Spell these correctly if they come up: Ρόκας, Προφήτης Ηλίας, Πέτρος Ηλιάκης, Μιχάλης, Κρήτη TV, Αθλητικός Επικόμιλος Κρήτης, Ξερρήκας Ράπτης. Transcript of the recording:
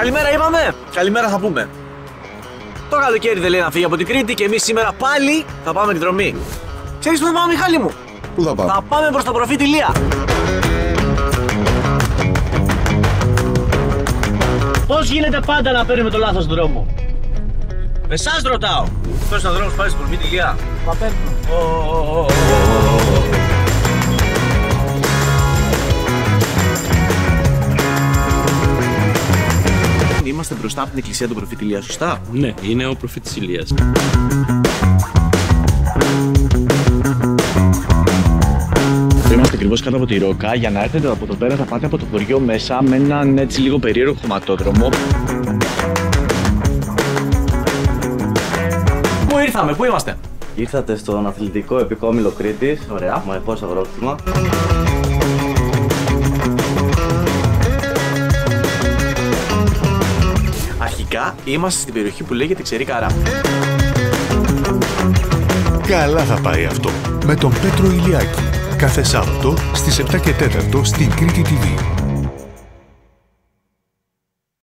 Καλημέρα είπαμε, καλημέρα θα πούμε. Το καλοκαίρι δεν λέει να φύγει από την Κρήτη και εμείς σήμερα πάλι θα πάμε εκδρομή. Ξέρεις πού θα πάμε, Μιχάλη μου? Πού θα πάμε? Θα πάμε προς τον Προφήτη Ηλία. Πώς γίνεται πάντα να παίρνουμε το λάθος δρόμο? Εσάς ρωτάω. Αυτός είναι ο δρόμος που πάει στον Προφήτη Ηλία? Θα παίρνω. Είμαστε μπροστά από την εκκλησία του Προφήτη Ηλία, σωστά? Ναι, είναι ο Προφήτης Ηλίας. Είμαστε ακριβώς κάτω από τη Ρόκα. Για να έρθετε από εδώ πέρα θα πάτε από το χωριό μέσα με έναν έτσι λίγο περίεργο χωματόδρομο. Πού ήρθαμε, πού είμαστε? Ήρθατε στον Αθλητικό Επικόμιλο Κρήτης. Ωραία. Μαϊκός αγρόκτημα. Αρχικά είμαστε στην περιοχή που λέγεται Ξερρήκα Ράπτη. Καλά θα πάει αυτό με τον Πέτρο Ηλιάκη. Κάθε Σάββατο στις 7 και 4 στην Κρήτη TV.